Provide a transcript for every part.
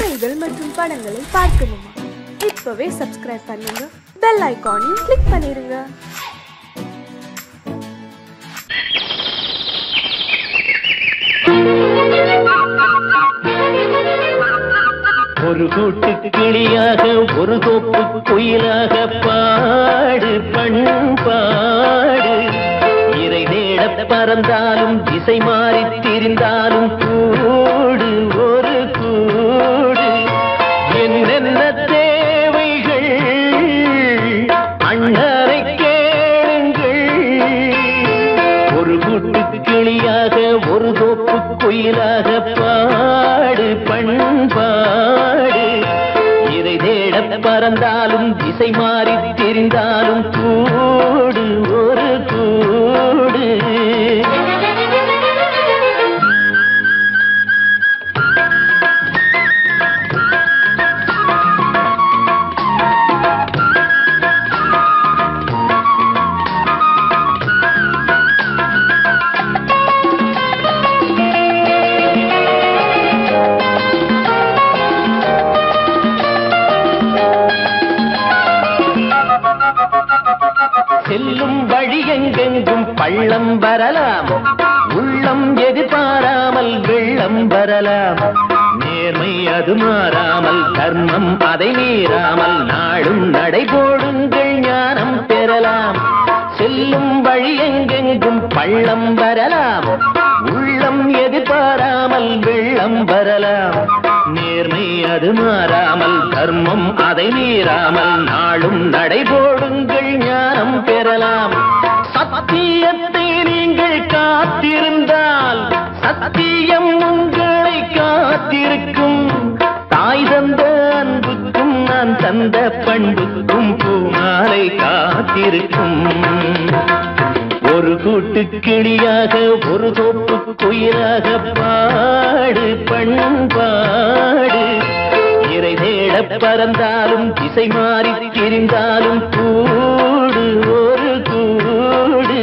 கதைகள் மற்றும் படங்களை பார்க்கணுமா? இப்பவே சப்ஸ்கிரைப் பண்ணுங்க, பெல் ஐகானையும் கிளிக் பண்ணிருங்க. ஒரு கூட்டு கிளியாக ஒரு கோப்பு குயிலாக பாடு பண்பாடு இறை தேட பறந்தாலும் திசை மாறி திரிந்தாலும் கூடு ஒரு கூடு என்னென்ன தேவைகள் அண்ணரை கேளுங்கள். ஒரு கூட்டு கிளியாக ஒரு கோப்பு குயிலாக பாடு பண்பாடு இறை தேட பறந்தாலும் திசை மாறி திரிந்தாலும் கூடு ஒரு கூடு. செல்லும் வழி எங்கெங்கும் பள்ளம் வரலாம், உள்ளம் எதிர்பாராமல் வெள்ளம் வரலாம். நேர்மை அது மாறாமல் தர்மம் அதை மீறாமல் நாடும் நடைபோடுங்கள் ஞானம் பெறலாம். செல்லும் வழி எங்கெங்கும் பள்ளம் வரலாம், உள்ளம் எதிர்பாராமல் வெள்ளம் வரலாம். நேர்மை அது மாறாமல் தர்மம் அதை மீறாமல் நாளும் நடைபோடுங்கள் ஞானம் பெறலாம். சத்தியத்தை நீங்கள் காத்திருந்தால் சத்தியம் உங்களை காத்திருக்கும். தாய் தந்த அன்புக்கும் நான் தந்த பண்புக்கும் பூமாலை காத்திருக்கும். ஒரு கூட்டு கிளியாக ஒரு கோப்பு குயிலாக பாடு பண்பாடு இறை தேட பறந்தாலும் திசை மாறி திரிந்தாலும் கூடு ஒரு கூடு.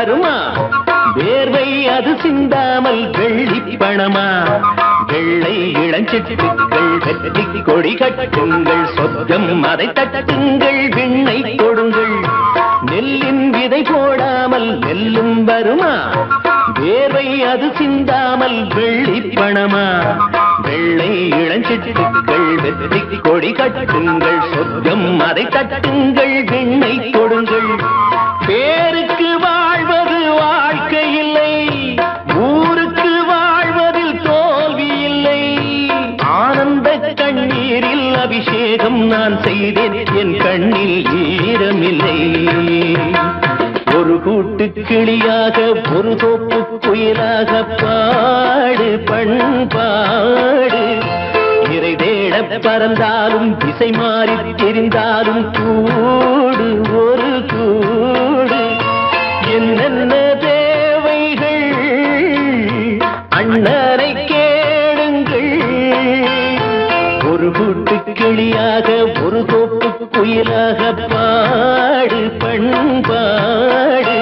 வருமா வேர்வை அது சிந்தாமல் வெள்ளி பணமா? வெள்ளை இளஞ்சிட்டுக்கள் வெற்றி கொடி கட்டுங்கள், சொர்க்கம் அதை தட்டுங்கள், விண்ணை கொடுங்கள். நெல்லின் விதை போடாமல் நெல்லும் வருமா? வேர்வை அது சிந்தாமல் வெள்ளி பணமா? வெள்ளை இளஞ்சிட்டுக்கள் வெற்றி கொடி கட்டுங்கள், சொர்க்கம் அதை தட்டுங்கள், விண்ணை கொடுங்கள். பேருக்கு வாழ்வது வாழ்க்கை இல்லை, ஊருக்கு வாழ்வதில் தோல்வி இல்லை. ஆனந்த கண்ணீரில் அபிஷேகம் நான் செய்தேன், என் கண்ணில் ஈரமில்லை. ஒரு கூட்டு கிளியாக ஒரு தோப்பு குயிலாக பாடு பண்பாடு இறை தேட பறந்தாலும் திசை மாறி திரிந்தாலும் கூடு ஒரு கூடு என்னென்ன தேவைகள் அண்ணரை கேளுங்கள். ஒரு கூட்டு கிளியாக ஒரு கோப்பு குயிலாக பாடு பண்பாடு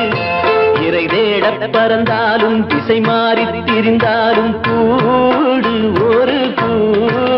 இறை தேட பறந்தாலும் திசை மாறி திரிந்தாலும் கூடு ஒரு கூடு.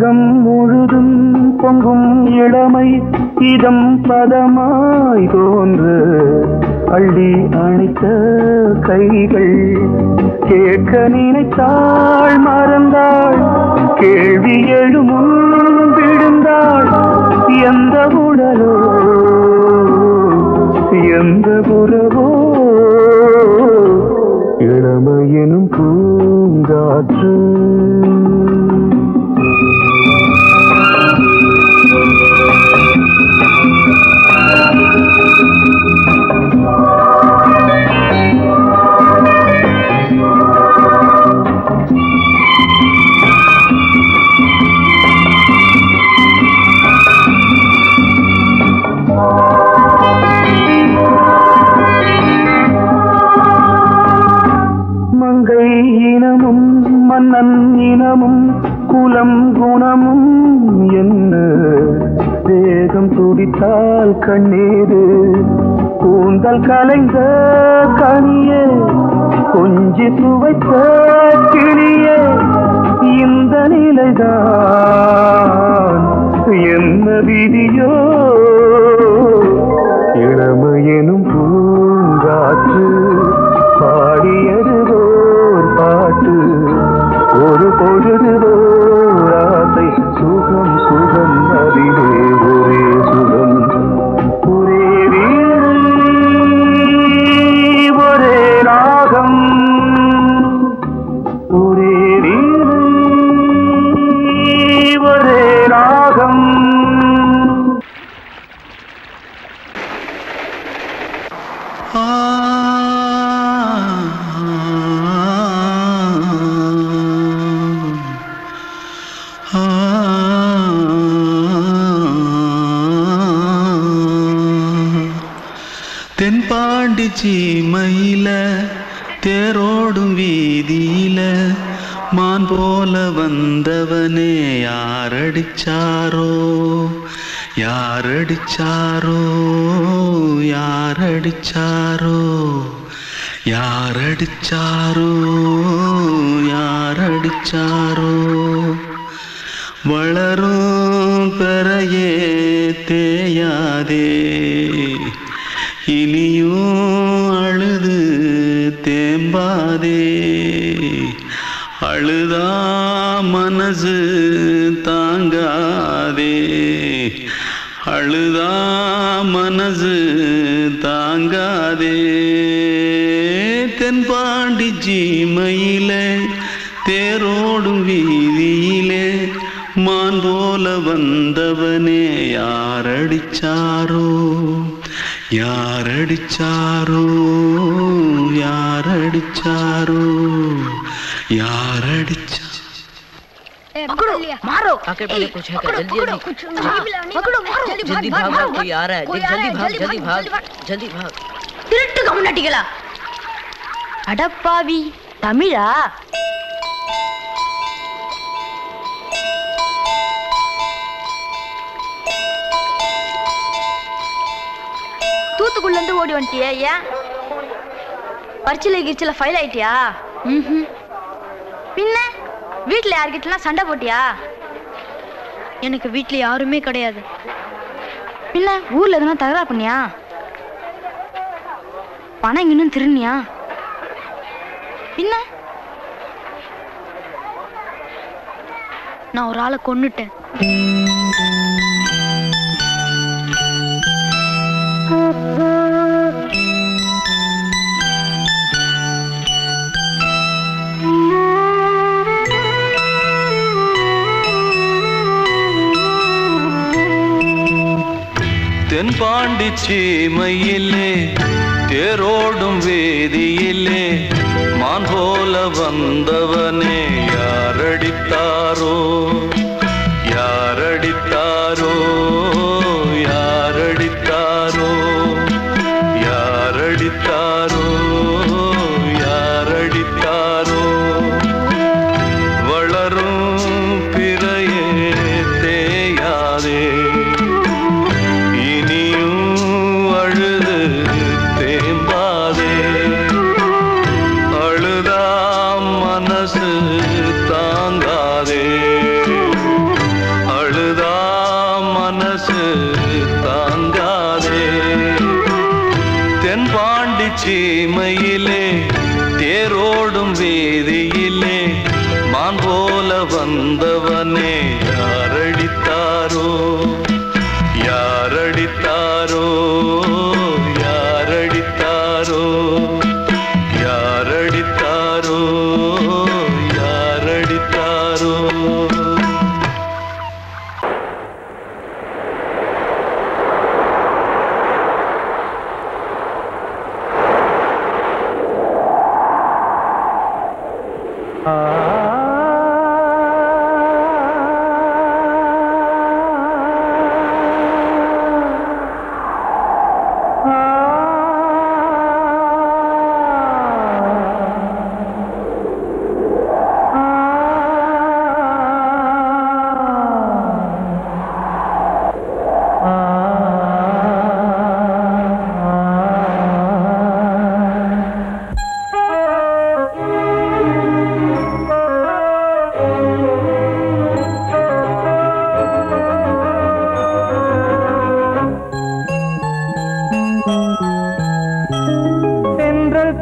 தங்கம் முழுதும் பொங்கும் இளமை இதம் பதமாய் தோன்று அள்ளி அணைத்த கைகள் கேட்க நினைத்தாள் மறந்தாள் கேள்வி எழும் விழுந்தாள் எந்த உடலோ எந்த புறவோ இளமையினும் பூங்காற்று இனமும் குலம் குணமும் என்ன தேகம் துடித்தால் கண்ணீரு கூந்தல் கலைந்த கனியே கொஞ்சி துவைத்த கிளியே இந்த நிலைதான் என்ன விதியோ இளமையெனும் பூங்காற்று பாடியதுவோர் பாட்டு ஒரு பொழுதுவோர் ஆசை சுகம் சுகம் அதிலே ஒரே சுகம் ஒரே வீடு ஒரே ராகம் ஒரே வீடு ஒரே ராகம் தென்பாண்டி சீமையில தேரோடும் வீதியில மான் போல வந்தவனே யாரடிச்சாரோ யாரடிச்சாரோ யாரடிச்சாரோ யாரடிச்சாரோ யாரடிச்சாரோ வளரும் பெறையே தேயாதே இனியும் அழுது தேம்பாதே அழுதா மனசு தாங்காதே அழுதா மனசு தாங்காதே தென்பாண்டி ஜீமையிலே தேரோடும் வீதியிலே மான் போல வந்தவனே யாரடிச்சாரோ யாரடிச்சாரோ யாரடிச்சாரோ யாரடிச்சா पकड़ो मारो आके पहले कुछ है जल्दी पकड़ो मारो जल्दी भाग कोई आ रहा है जल्दी भाग திருட்டு கம்னட்டிகளா அடப்பாவி தமிழா தூத்துக்குள்ள இருந்து ஓடி வந்துட்டியா ஏன் பரிச்சையில கிரிச்சல ஃபைல் ஆயிட்டியா பின்ன வீட்டில் யார்கிட்டலாம் சண்டை போட்டியா எனக்கு வீட்டில் யாருமே கிடையாது பின்ன ஊரில் எதுனா தகரா பண்ணியா பணம் இன்னும் திருநியா பின்ன நான் ஒரு ஆளை கொன்னுட்டேன் தென்பாண்டி சீமையிலே தேரோடும் வேதியிலே மான் போல வந்தவனே யாரடித்தாரோ யாரடித்தாரோ யாரடித்தாரோ யாரடித்தாரோ யாரடித்தாரோ வளரும் பிறையே தேயாதே நான் போல வந்தவனே யாரடித்தாரோ யாரடித்தாரோ யாரடித்தாரோ யாரடித்தாரோ யாரடித்தாரோ. சென்றல்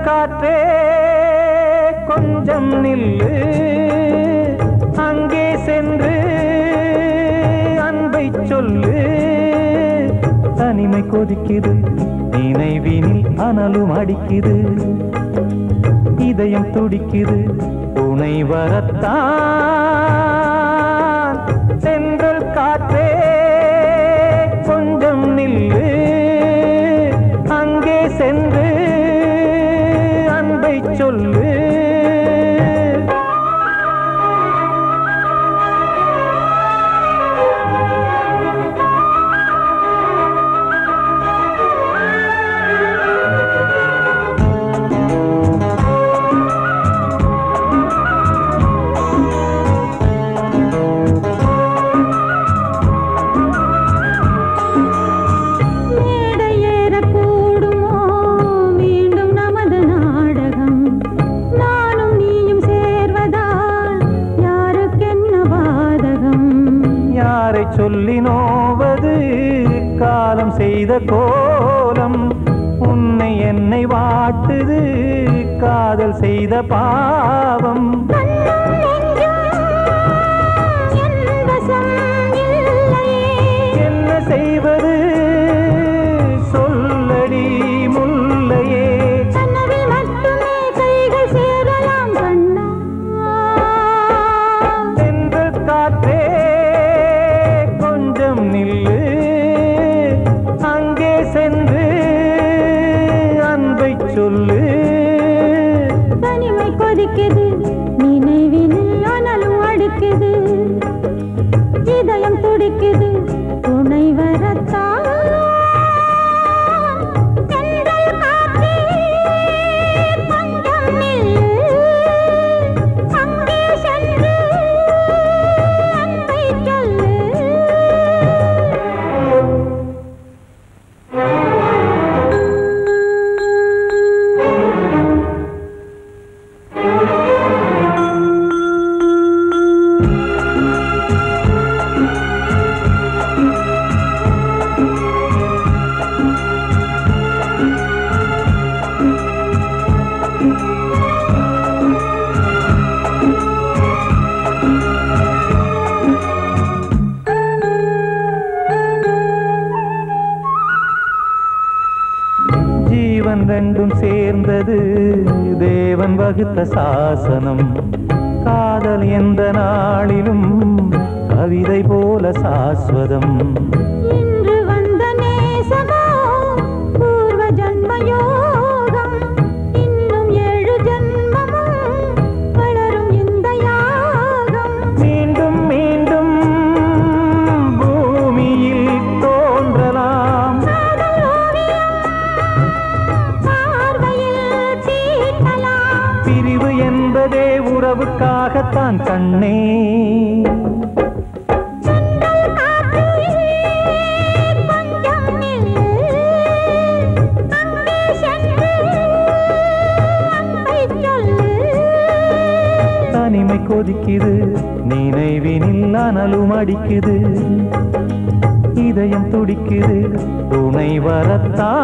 காற்றே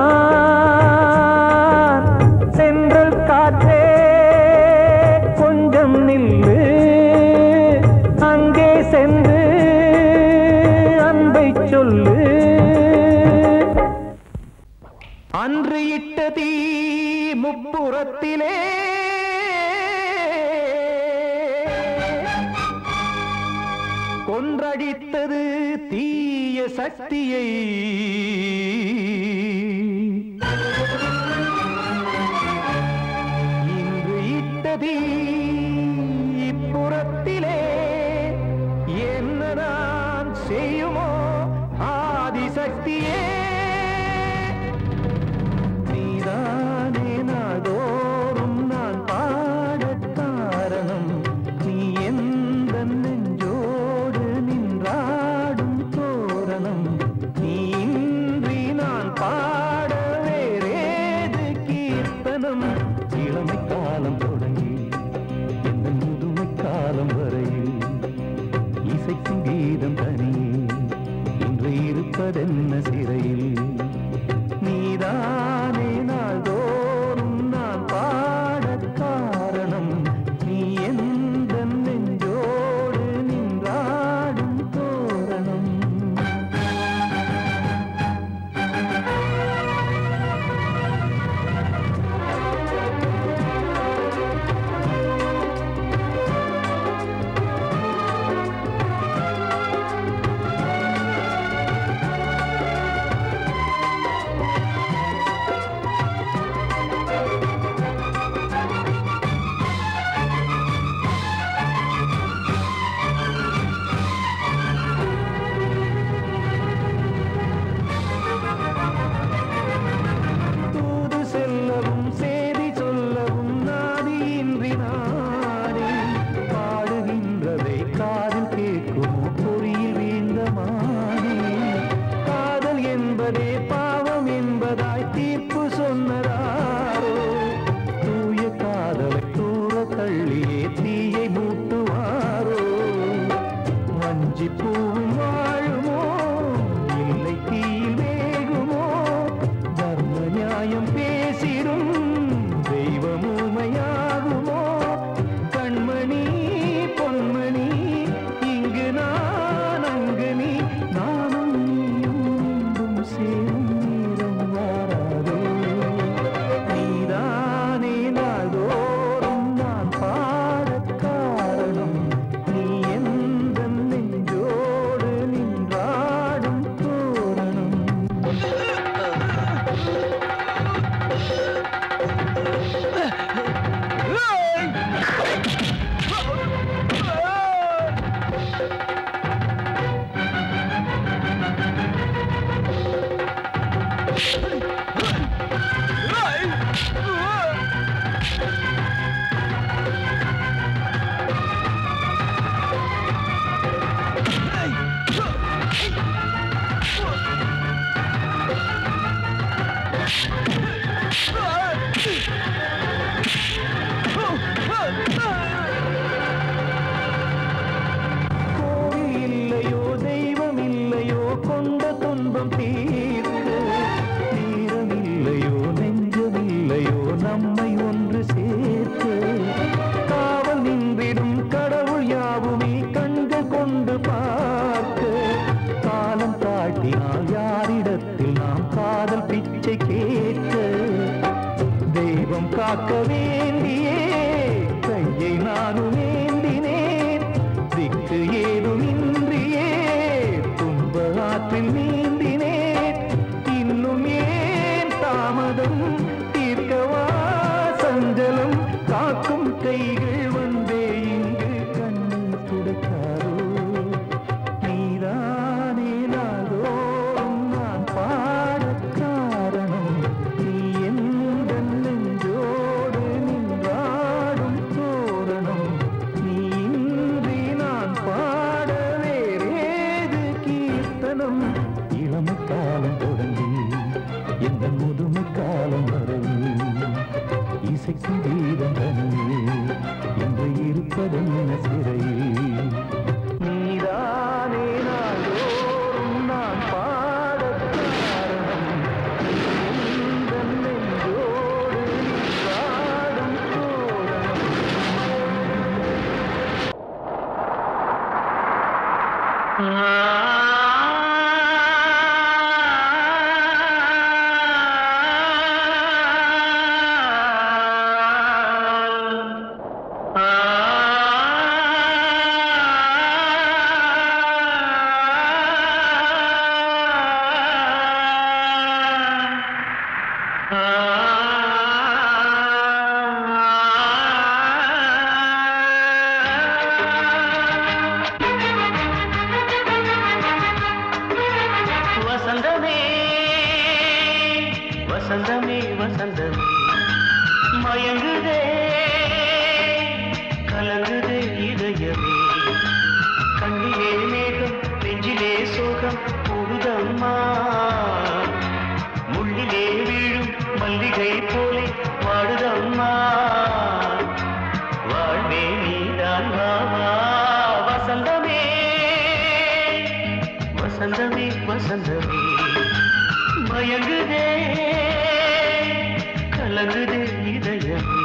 கொஞ்சம் நில்லு வசந்தமே வசந்தமே மயங்குதே கலங்குதே இதயமே கண்ணிலே மேகம் நெஞ்சிலே சோகம் பொழுதம்மா முள்ளிலே வீழும் மல்லிகை போலே வாடுதம்மா வாழ்வே நீதான் வாவா வசந்தமே வசந்தமே வசந்தமே மயங்குதே கலங்குதே இதயமே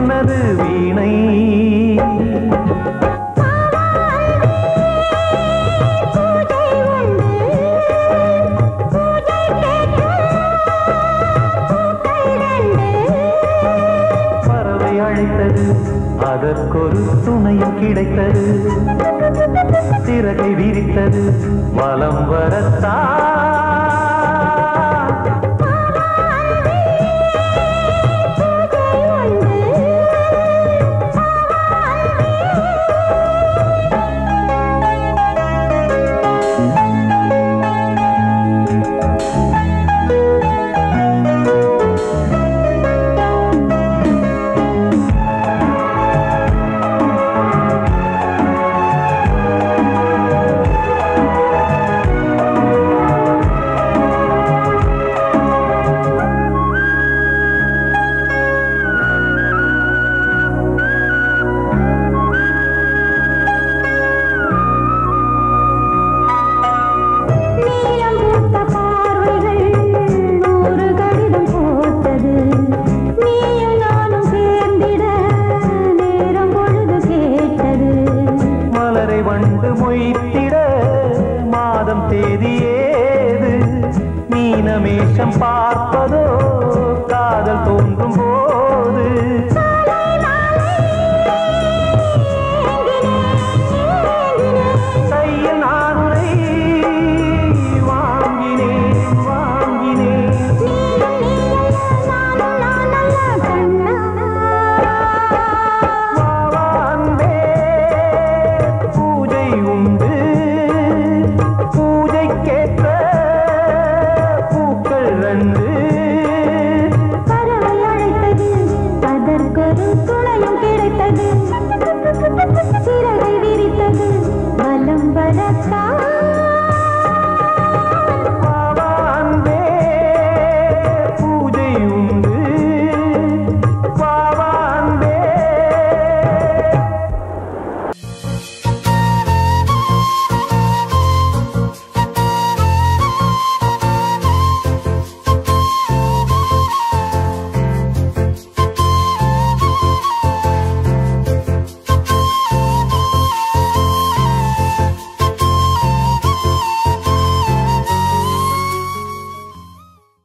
சொன்னது வீணை பறவை அழைத்தது அதற்கொரு துணை கிடைத்தது சிறகை விரித்தது வலம் வரத்தான்